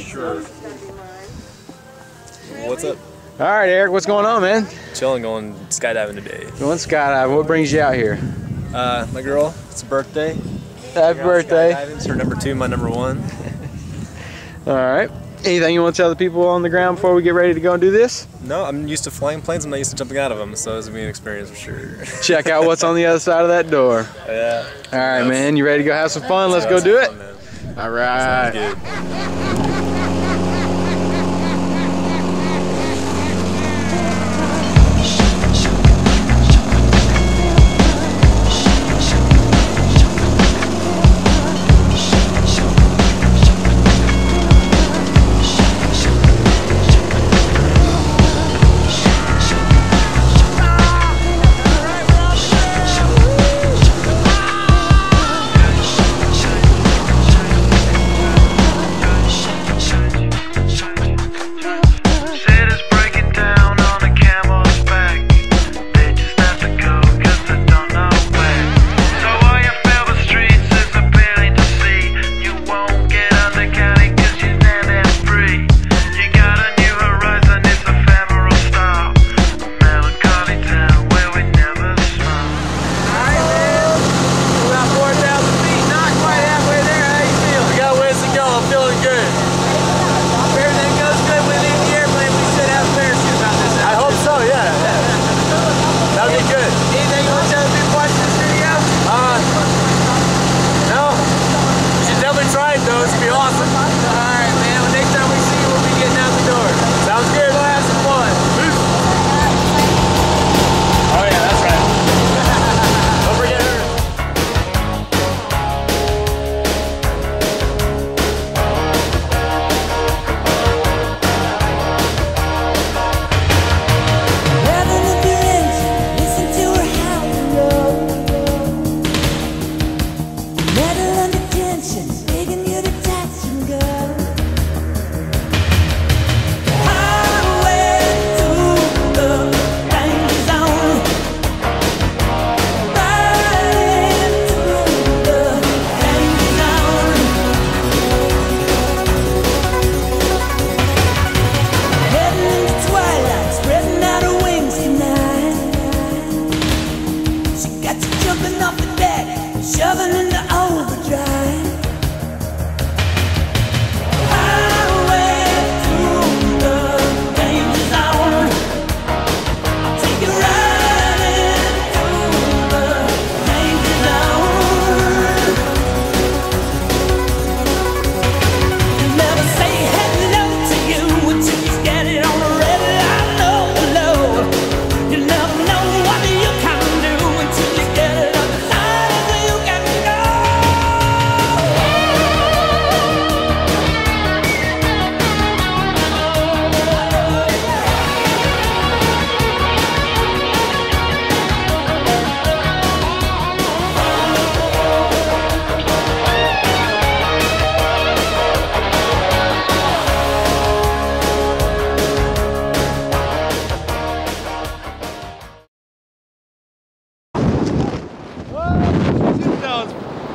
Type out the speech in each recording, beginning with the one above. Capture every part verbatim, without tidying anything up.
Sure. What's up? All right, Eric, what's going on, man? Chilling, going skydiving today. Going skydiving. What brings you out here? Uh, my girl. It's her birthday. Happy birthday. It's her number two, my number one. All right. Anything you want to tell the people on the ground before we get ready to go and do this? No, I'm used to flying planes. I'm not used to jumping out of them, so it's going to be an experience for sure. Check out what's on the other side of that door. Yeah. All right, That's, man. You ready to go have some fun? Let's go do it. Fun, All right. Sounds good.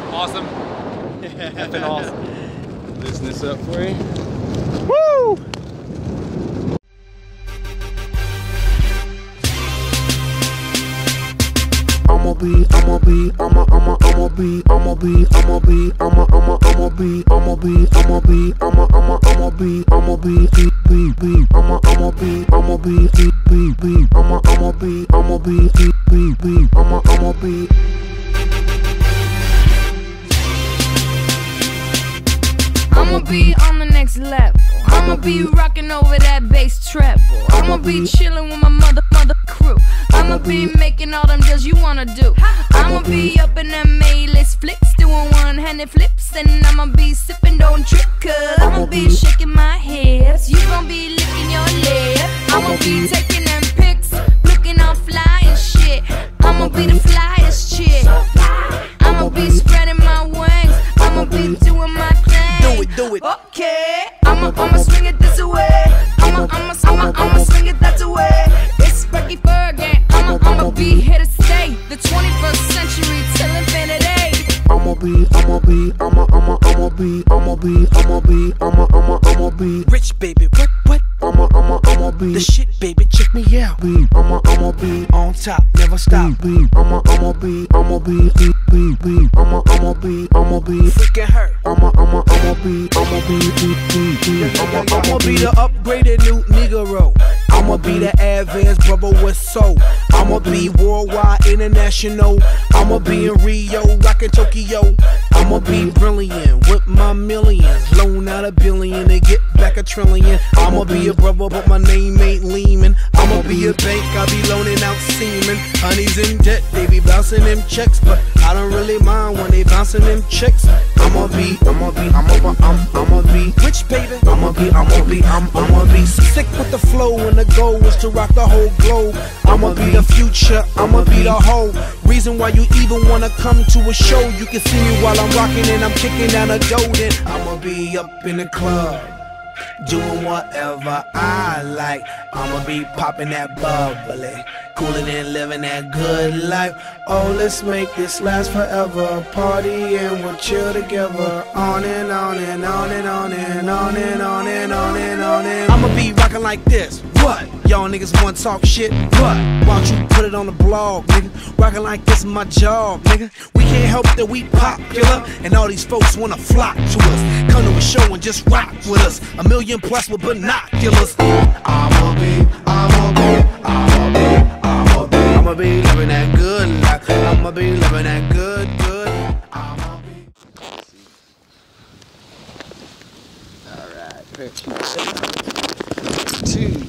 Awesome. That's been awesome. Loosen this up for you. Woo! I'ma be, I'ma be, I'ma, I'ma, I'ma be, I'ma be, I'ma be, I'ma, I'ma, I'ma be, I'ma be, I'ma be, I'ma, I'ma, I'ma be, I'ma be, be, be, I'ma, I'ma be, I'ma be, be, be, I'ma, I'ma be, I'ma be, be, be, I'ma, I'ma be. I'ma be on the next level. I'ma be rocking over that bass treble. I'ma be chilling with my mother, mother crew. I'ma be making all them deals you wanna do. I'ma be up in them A-list flicks, doing one-handed flips, and I'ma be sipping, don't trip, 'cause I'ma be shaking my hips. You gon' be licking your lip. I'ma be taking them pics, looking all fly and shit. I'ma be the flyest chick. I'ma be spreading my wings. I'ma be doing my Do it, do it. Okay, I'ma, I'ma swing it this away. I'ma, I'ma, I'ma, I'ma swing it that away. It's Frankie Fergie. I'ma, I'ma be here to stay. The twenty-first century till infinity. I'ma be, I'ma be. be, I'ma, I'ma, I'ma be, I'ma be, I'ma be, I'ma, I'ma, I'ma be rich, baby. What, what? I'ma, I'ma, I'ma be the shit, baby. Check me out. Be, I'ma, I'ma be on top, never stop. Be, I'ma, I'ma be, I'ma be, be, be, be, I'ma, I'ma be, I'ma be freaking hurt. I'ma, I'ma, I'ma be, I'ma be, be, be, be, I'ma, I'ma be the upgraded new Negro. I'ma be the advanced brother with soul. I'ma be worldwide, international. I'ma be in Rio, rockin' Tokyo. I'ma be brilliant with my millions. Loan out a billion and get back a trillion. I'ma be a brother, but my name ain't Lehman. I'ma be a bank, I be loaning out semen. Honey's in debt, they be bouncing them checks, but I don't really mind when they bouncing them checks. I'ma be, I'ma be, I'ma, I'm, I'ma be rich, baby. I'ma be, I'ma be, I'm, I'ma be sick with the flow, and the goal is to rock the whole globe. I'ma be the future, I'ma be the whole reason why you even wanna come to a show. You can see me while I'm rocking and I'm kicking out a dough. Then I'ma be up in the club, doing whatever I like. I'ma be popping that bubbly, cooling and living that good life. Oh, let's make this last forever. Party and we'll chill together. On and on and on and on and on and on and on and on and I'ma be rocking like this. What? Y'all niggas wanna talk shit? What? Why don't you put it on the blog, nigga? Rocking like this is my job, nigga. We can't help that we popular, and all these folks wanna flock to us. Come to a show and just rock with us. A million plus with binoculars. I'ma be, I'ma be, I'ma be, I'ma be, I'ma be living that good life. I'ma be living that good, good. I'ma be. All right, two,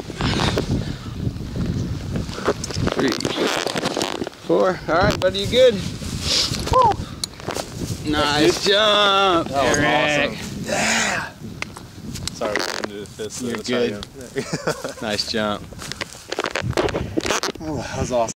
three, four. All right, buddy, you good? Woo. Nice jump, that was Eric. Awesome. Yeah. Sorry, we ended this. You're good. Nice jump. Oh, that was awesome.